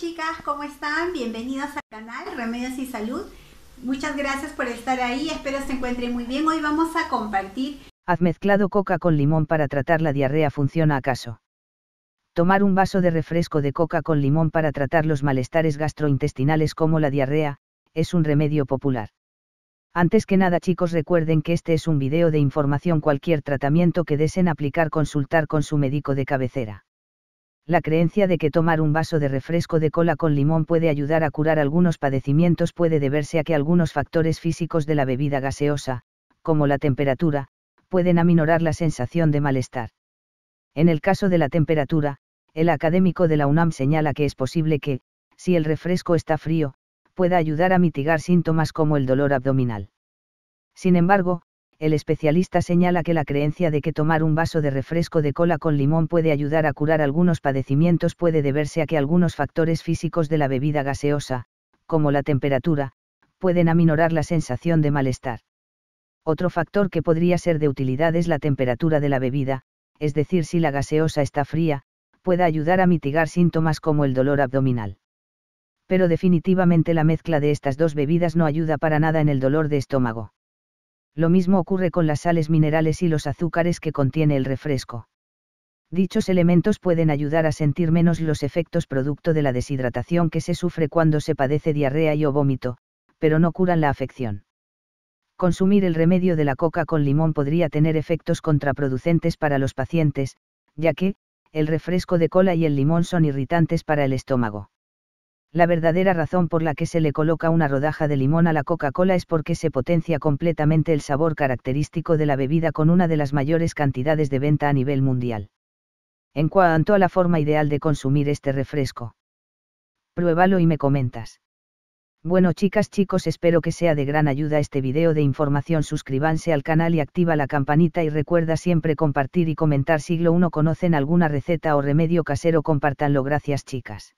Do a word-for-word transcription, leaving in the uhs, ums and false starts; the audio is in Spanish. chicas, ¿cómo están? Bienvenidas al canal Remedios y Salud. Muchas gracias por estar ahí, espero se encuentren muy bien. Hoy vamos a compartir... ¿Has mezclado coca con limón para tratar la diarrea funciona acaso? Tomar un vaso de refresco de coca con limón para tratar los malestares gastrointestinales como la diarrea, es un remedio popular. Antes que nada, chicos, recuerden que este es un video de información. Cualquier tratamiento que deseen aplicar, consultar con su médico de cabecera. La creencia de que tomar un vaso de refresco de cola con limón puede ayudar a curar algunos padecimientos puede deberse a que algunos factores físicos de la bebida gaseosa, como la temperatura, pueden aminorar la sensación de malestar. En el caso de la temperatura, el académico de la UNAM señala que es posible que, si el refresco está frío, pueda ayudar a mitigar síntomas como el dolor abdominal. Sin embargo, el especialista señala que la creencia de que tomar un vaso de refresco de cola con limón puede ayudar a curar algunos padecimientos puede deberse a que algunos factores físicos de la bebida gaseosa, como la temperatura, pueden aminorar la sensación de malestar. Otro factor que podría ser de utilidad es la temperatura de la bebida, es decir, si la gaseosa está fría, puede ayudar a mitigar síntomas como el dolor abdominal. Pero definitivamente la mezcla de estas dos bebidas no ayuda para nada en el dolor de estómago. Lo mismo ocurre con las sales minerales y los azúcares que contiene el refresco. Dichos elementos pueden ayudar a sentir menos los efectos producto de la deshidratación que se sufre cuando se padece diarrea y o vómito, pero no curan la afección. Consumir el remedio de la coca con limón podría tener efectos contraproducentes para los pacientes, ya que, el refresco de cola y el limón son irritantes para el estómago. La verdadera razón por la que se le coloca una rodaja de limón a la Coca-Cola es porque se potencia completamente el sabor característico de la bebida con una de las mayores cantidades de venta a nivel mundial. En cuanto a la forma ideal de consumir este refresco, pruébalo y me comentas. Bueno, chicas, chicos, espero que sea de gran ayuda este video de información. Suscríbanse al canal y activa la campanita, y recuerda siempre compartir y comentar. Siglo uno. ¿Conocen alguna receta o remedio casero? Compártanlo. Gracias, chicas.